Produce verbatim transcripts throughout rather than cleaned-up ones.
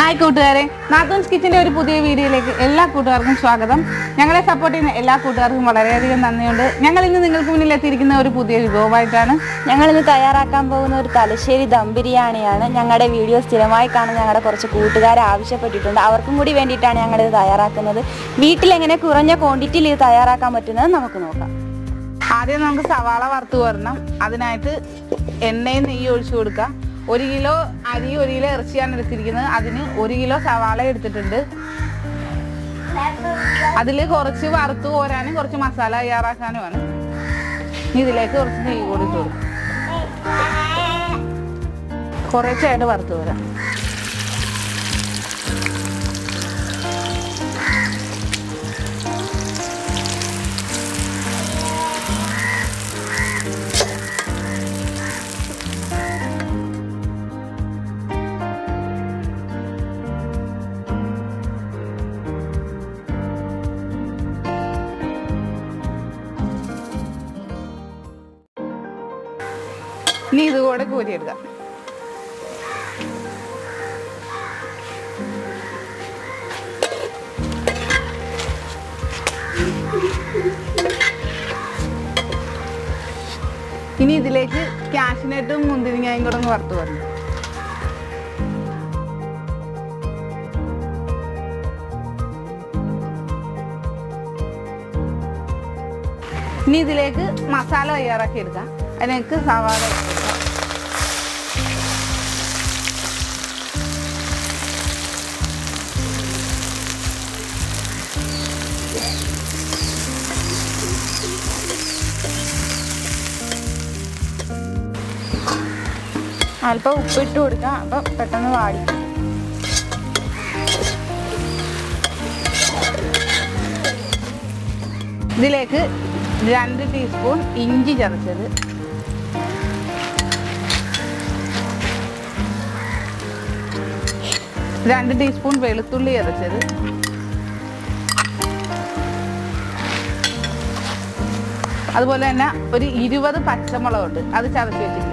Hi കൂട്ടുകാരെ, Mathews Kitchen ഒരു പുതിയ വീഡിയോയിലേക്ക് എല്ലാ കൂട്ടുകാർക്കും സ്വാഗതം. ഞങ്ങളെ സപ്പോർട്ട് ചെയ്യുന്ന എല്ലാ കൂട്ടുകാർക്കും വളരെയധികം നന്ദിയുണ്ട്. ഞങ്ങൾ ഇന്ന് നിങ്ങൾക്ക് മുന്നിൽ എത്തിയിരിക്കുന്ന ഒരു പുതിയ വിഭവമായിട്ടാണ് ഞങ്ങൾ ഇന്ന് തയ്യാറാക്കാൻ പോകുന്ന ഒരു തലശ്ശേരി ദം ബിരിയാണിയാണ്. ഞങ്ങളുടെ വീഡിയോ സ്ഥിരമായി കാണുന്ന ഞങ്ങളുടെ കുറച്ച് കൂട്ടുകാരെ ആവശ്യപ്പെട്ടിട്ടുണ്ട്. അവർക്കും കൂടി വേണ്ടിയിട്ടാണ് ഞങ്ങൾ ഇത് തയ്യാറാക്കുന്നത്. വീട്ടിൽ എങ്ങനെ കുറഞ്ഞ ക്വാണ്ടിറ്റിയിൽ ഇത് തയ്യാറാക്കാൻ പറ്റുന്നത് നമുക്ക് നോക്കാം. ആദ്യം നമുക്ക് സവാള വറുത്ത് വരണം. അതിനായിട്ട് എണ്ണയും നെയ്യും ഒഴിച്ചു കൊടുക്കാം. ഒരു കിലോ അരി ഒരു കിലോ ഇറച്ചിയാണ് എടുത്തിരിക്കുന്നത്. അതിന് ഒരു കിലോ സവാള എടുത്തിട്ടുണ്ട്. അതിൽ കുറച്ച് വറുത്ത് കോരാനും കുറച്ച് മസാല തയ്യാറാക്കാനുമാണ്. ഇതിലേക്ക് കുറച്ച് നെയ്യ് കൊടുത്തു കൊടുക്കും. കുറച്ചായിട്ട് വറുത്ത് കോരാം. ഇനി ഇത് കൂടെ കോരിയെടുക്കാം. ഇനി ഇതിലേക്ക് കാഷ്നട്ടും മുന്തിരിങ്ങയും കൂടെ ഒന്ന് വറുത്ത് വരണം. ഇനി ഇതിലേക്ക് മസാല തയ്യാറാക്കി എടുക്കാം. അതിലേക്ക് സവാള, അല്പം ഉപ്പിട്ട് കൊടുക്കാം. അപ്പം പെട്ടെന്ന് വാടി. ഇതിലേക്ക് രണ്ട് ടീസ്പൂൺ ഇഞ്ചി ചതച്ചത്, രണ്ട് ടീസ്പൂൺ വെളുത്തുള്ളി ചതച്ചത്, അതുപോലെ തന്നെ ഒരു ഇരുപത് പച്ചമുളകുണ്ട് അത് ചതച്ച് വെച്ചിരിക്കുന്നത്.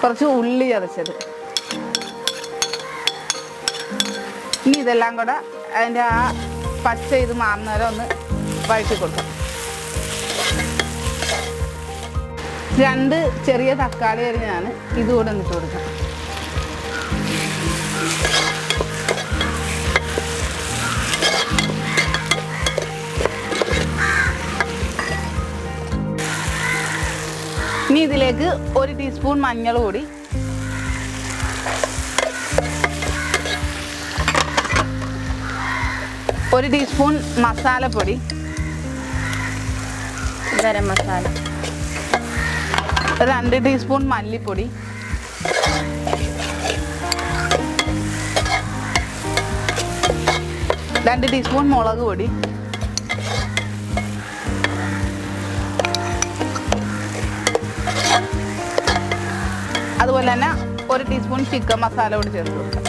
കുറച്ച് ഉള്ളി ചതച്ചത്. ഇനി ഇതെല്ലാം കൂടെ അതിൻ്റെ ആ പച്ച ഇത് മാറുന്നവരെ ഒന്ന് വഴറ്റി കൊടുക്കാം. രണ്ട് ചെറിയ തക്കാളി അരിഞ്ഞാണ് ഇതുകൂടെ ഇട്ട് കൊടുക്കാം. ഇനി ഇതിലേക്ക് ഒരു ടീസ്പൂൺ മഞ്ഞൾ പൊടി, ഒരു ടീസ്പൂൺ മസാലപ്പൊടി, ഗരം മസാല, രണ്ട് ടീസ്പൂൺ മല്ലിപ്പൊടി, രണ്ട് ടീസ്പൂൺ മുളക് പൊടി, അതുപോലെ തന്നെ ഒരു ടീസ്പൂൺ ചിക്കൻ മസാല കൂടി ചേർത്ത് കൊടുക്കാം.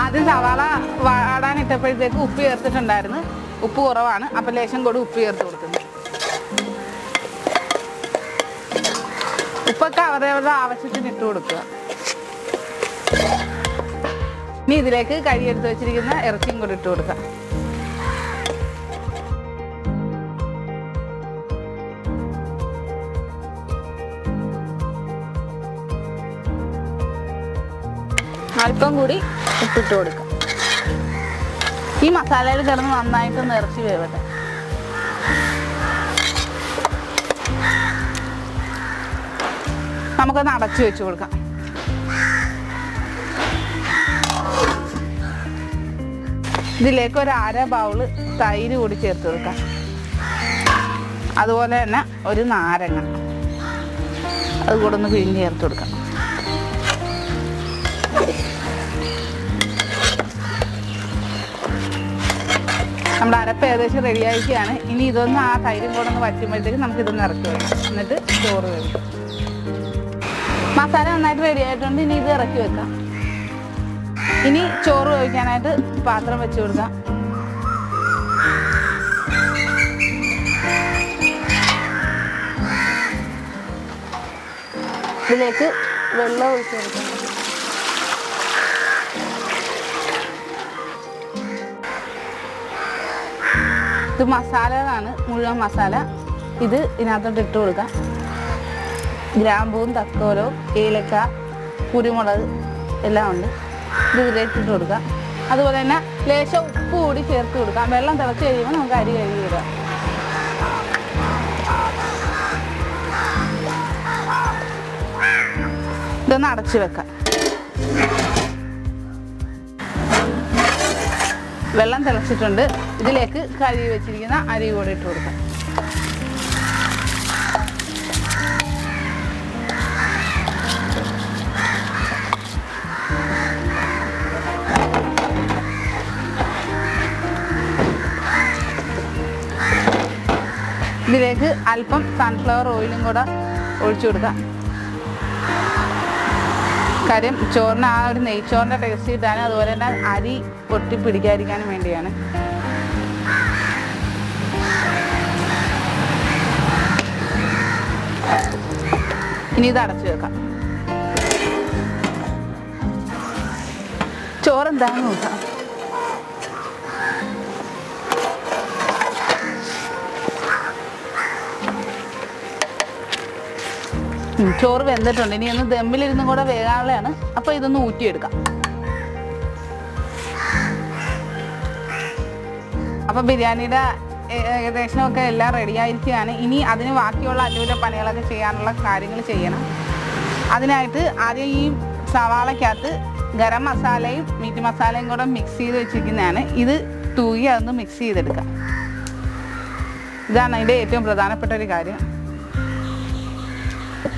ആദ്യം സവാള വാടാനിട്ടപ്പോഴത്തേക്ക് ഉപ്പ് ചേർത്തിട്ടുണ്ടായിരുന്നു. ഉപ്പ് കുറവാണ്, അപ്പം ലേശം കൂടി ഉപ്പ് ചേർത്ത് കൊടുക്കുന്നു. ഉപ്പൊക്കെ അവരവരുടെ ആവശ്യത്തിന് ഇട്ട് കൊടുക്കുക. ഇനി ഇതിലേക്ക് കഴുകിയെടുത്ത് വെച്ചിരിക്കുന്ന ഇറച്ചിയും കൂടി ഇട്ട് കൊടുക്കാം. അല്പം കൂടി ഉപ്പിട്ട് കൊടുക്കാം. ഈ മസാലയിൽ കിടന്ന് നന്നായിട്ട് നിറച്ച് വേവട്ടെ. നമുക്കൊന്ന് അടച്ചു വെച്ച് കൊടുക്കാം. ഇതിലേക്ക് ഒരു അര ബൗള് തൈര് കൂടി ചേർത്ത് കൊടുക്കാം. അതുപോലെ തന്നെ ഒരു നാരങ്ങ അത് കൂടെ ഒന്ന് പിഴിഞ്ഞ് ചേർത്ത് കൊടുക്കാം. നമ്മുടെ അരപ്പ് ഏകദേശം റെഡിയാക്കിയാണ്. ഇനി ഇതൊന്ന് ആ തൈരും കൂടെ ഒന്ന് വറ്റുമ്പോഴത്തേക്ക് നമുക്കിതൊന്ന് ഇറക്കി വെക്കാം. എന്നിട്ട് ചോറ് കഴിക്കാം. മസാല നന്നായിട്ട് റെഡിയായിട്ടുണ്ട്. ഇനി ഇത് ഇറക്കി വെക്കാം. ഇനി ചോറ് ഒഴിക്കാനായിട്ട് പാത്രം വെച്ചു കൊടുക്കാം. ഇതിലേക്ക് വെള്ളം ഒഴിച്ചു കൊടുക്കാം. ഇത് മസാലകളാണ്, മുഴുവൻ മസാല. ഇത് ഇതിനകത്തോട്ട് ഇട്ട് കൊടുക്കാം. ഗ്രാമ്പൂവും തക്കോലവും ഏലക്ക കുരുമുളക് എല്ലാം ഉണ്ട്. ഇത് ഇതിലേക്ക് ഇട്ട് കൊടുക്കാം. അതുപോലെ തന്നെ ലേശം ഉപ്പ് കൂടി ചേർത്ത് കൊടുക്കാം. വെള്ളം തിളച്ച് കഴിയുമ്പോൾ നമുക്ക് അരി കഴുകി ഇടാം. ഇതൊന്ന് അടച്ചു വെക്കാം. വെള്ളം തിളച്ചിട്ടുണ്ട്. ഇതിലേക്ക് കഴുകി വെച്ചിരിക്കുന്ന അരി കൂടെ ഇട്ട് കൊടുക്കാം. ഇതിലേക്ക് അല്പം സൺഫ്ലവർ ഓയിലും കൂടെ ഒഴിച്ചു കൊടുക്കാം. കാര്യം ചോറിന് ആ ഒരു നെയ്ച്ചോറിൻ്റെ ടേസ്റ്റ് കിട്ടാനും അതുപോലെ തന്നെ അരി പൊട്ടി പിടിക്കാതിരിക്കാനും വേണ്ടിയാണ്. ഇനി ഇത് അടച്ചു വെക്കാം. ചോറെന്താണെന്ന് നോക്കാം. ചോറ് വെന്തിട്ടുണ്ട്. ഇനി ഒന്ന് ദമ്മിലിരുന്നും കൂടെ വേകാനുള്ളതാണ്. അപ്പോൾ ഇതൊന്ന് ഊറ്റിയെടുക്കാം. അപ്പോൾ ബിരിയാണിയുടെ ഏകദേശമൊക്കെ എല്ലാം റെഡിയായിരിക്കുകയാണ്. ഇനി അതിന് ബാക്കിയുള്ള അലുവിലെ പണികളൊക്കെ ചെയ്യാനുള്ള കാര്യങ്ങൾ ചെയ്യണം. അതിനായിട്ട് ആദ്യം ഈ സവാളയ്ക്കകത്ത് ഗരം മസാലയും മീറ്റ് മസാലയും കൂടെ മിക്സ് ചെയ്ത് വെച്ചിരിക്കുന്നതാണ്. ഇത് തൂകി അതൊന്ന് മിക്സ് ചെയ്തെടുക്കാം. ഇതാണ് അതിൻ്റെ ഏറ്റവും പ്രധാനപ്പെട്ട ഒരു കാര്യം.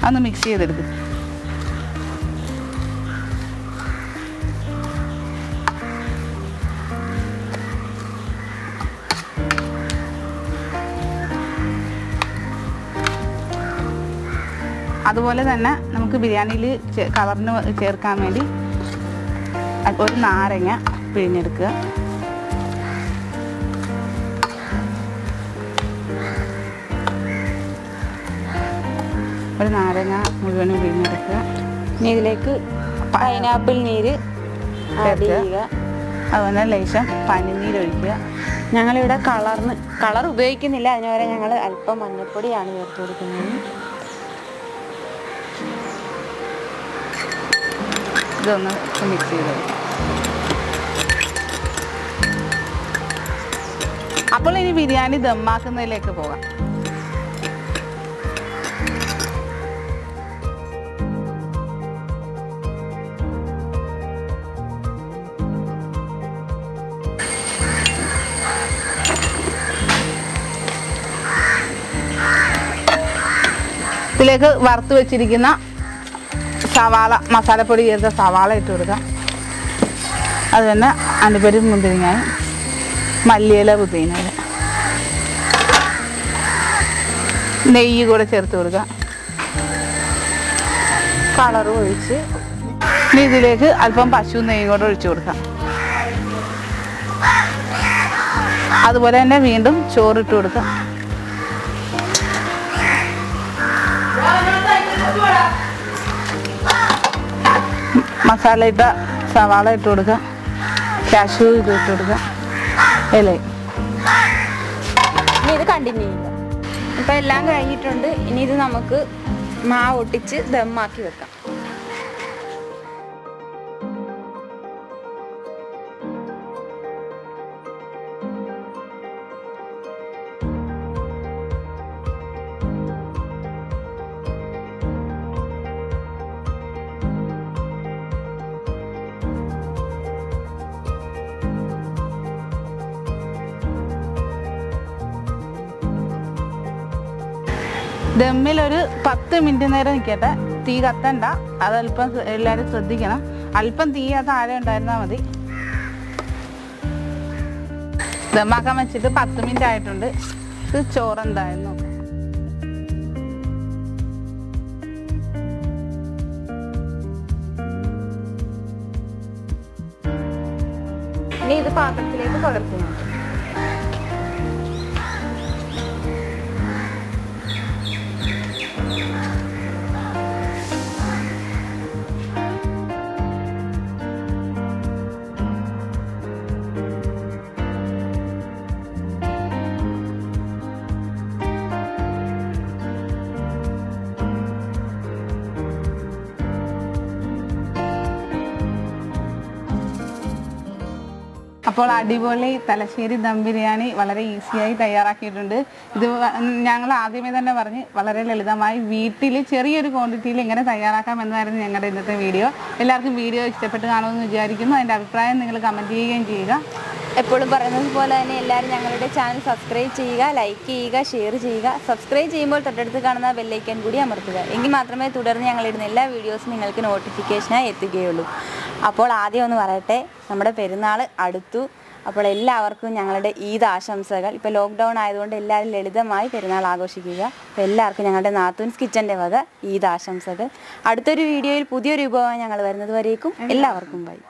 അന്ന് മിക്സ് ചെയ്തെടുക്കും. അതുപോലെ തന്നെ നമുക്ക് ബിരിയാണിയിൽ കളറിന് ചേർക്കാൻ വേണ്ടി ഒരു നാരങ്ങ പിഴിഞ്ഞെടുക്കുക. ഒരു നാരങ്ങ മുഴുവനും പിഴിഞ്ഞെടുക്കുക. ഇനി ഇതിലേക്ക് പൈനാപ്പിൾ നീര് ചേർക്കുക. അതുപോലെ ലേശം പനിനീര് ഒഴിക്കുക. ഞങ്ങളിവിടെ കളറിന് കളർ ഉപയോഗിക്കുന്നില്ല. അതിന് വരെ ഞങ്ങൾ അല്പം മഞ്ഞപ്പൊടിയാണ് ചേർത്ത് കൊടുക്കുന്നത്. ഇതൊന്ന് മിക്സ് ചെയ്ത്. അപ്പോൾ ഇനി ബിരിയാണി ദമ്മാക്കുന്നതിലേക്ക് പോകാം. ഇതിലേക്ക് വറുത്ത് വെച്ചിരിക്കുന്ന സവാള, മസാലപ്പൊടി ചേർത്ത സവാള ഇട്ട് കൊടുക്കാം. അത് തന്നെ അണ്ടിപ്പരി, മുന്തിരിങ്ങ, മല്ലിയില, പുതിന, നെയ്യ് കൂടെ ചേർത്ത് കൊടുക്കാം. കളർ ഒഴിച്ച് ഇതിലേക്ക് അല്പം പശു നെയ്യ് കൂടെ ഒഴിച്ചു കൊടുക്കാം. അതുപോലെ തന്നെ വീണ്ടും ചോറിട്ട് കൊടുക്കാം. മസാല ഇട്ട സവാള ഇട്ട് കൊടുക്കുക. കാഷ്യൂ ഇത് ഇട്ട് കൊടുക്കുക. ഇല്ലേ, ഇനി ഇത് കണ്ടിന്യൂ ചെയ്യുക. ഇപ്പം എല്ലാം കഴിഞ്ഞിട്ടുണ്ട്. ഇനി ഇത് നമുക്ക് മാവ് ഒട്ടിച്ച് ദമ്മാക്കി വെക്കാം. ദമ്മിലൊരു പത്ത് മിനിറ്റ് നേരം നിൽക്കട്ടെ. തീ കത്തണ്ട. അതല്പം എല്ലാവരും ശ്രദ്ധിക്കണം. അല്പം തീ അത് ആരെ ഉണ്ടായിരുന്നാൽ മതി. ദമ്മാക്കാൻ വെച്ചിട്ട് പത്ത് മിനിറ്റ് ആയിട്ടുണ്ട്. ഇത് ചോറെന്തായിരുന്നു നോക്കാം. ഇനി ഇത് പാത്രത്തിലേക്ക് കുഴക്കുന്നു. അപ്പോൾ അടിപൊളി തലശ്ശേരി ദം ബിരിയാണി വളരെ ഈസിയായി തയ്യാറാക്കിയിട്ടുണ്ട്. ഇത് ഞങ്ങൾ ആദ്യമേ തന്നെ പറഞ്ഞ് വളരെ ലളിതമായി വീട്ടിൽ ചെറിയൊരു ക്വാണ്ടിറ്റിയിൽ എങ്ങനെ തയ്യാറാക്കാം എന്നായിരുന്നു ഞങ്ങളുടെ ഇന്നത്തെ വീഡിയോ. എല്ലാവർക്കും വീഡിയോ ഇഷ്ടപ്പെട്ട് കാണുമെന്ന് വിചാരിക്കുന്നു. അതിൻ്റെ അഭിപ്രായം നിങ്ങൾ കമൻറ്റ് ചെയ്യുകയും ചെയ്യുക. എപ്പോഴും പറയുന്നത് പോലെ തന്നെ എല്ലാവരും ഞങ്ങളുടെ ചാനൽ സബ്സ്ക്രൈബ് ചെയ്യുക, ലൈക്ക് ചെയ്യുക, ഷെയർ ചെയ്യുക. സബ്സ്ക്രൈബ് ചെയ്യുമ്പോൾ തൊട്ടടുത്ത് കാണുന്ന ബെല്ലൈക്കൻ കൂടി അമർത്തുക. എങ്കിൽ മാത്രമേ തുടർന്ന് ഞങ്ങളിടുന്ന എല്ലാ വീഡിയോസും നിങ്ങൾക്ക് നോട്ടിഫിക്കേഷനായി എത്തുകയുള്ളൂ. അപ്പോൾ ആദ്യം ഒന്ന് പറയട്ടെ, നമ്മുടെ പെരുന്നാൾ അടുത്തു. അപ്പോൾ എല്ലാവർക്കും ഞങ്ങളുടെ ഈദ് ആശംസകൾ. ഇപ്പോൾ ലോക്ക്ഡൗൺ ആയതുകൊണ്ട് എല്ലാവരും ലളിതമായി പെരുന്നാൾ ആഘോഷിക്കുക. അപ്പോൾ എല്ലാവർക്കും ഞങ്ങളുടെ മാത്യൂസ് കിച്ചൻ്റെ വക ഈദ് ആശംസകൾ. അടുത്തൊരു വീഡിയോയിൽ പുതിയൊരു വിഭവമായി ഞങ്ങൾ വരുന്നത് വരേക്കും എല്ലാവർക്കും ബൈ.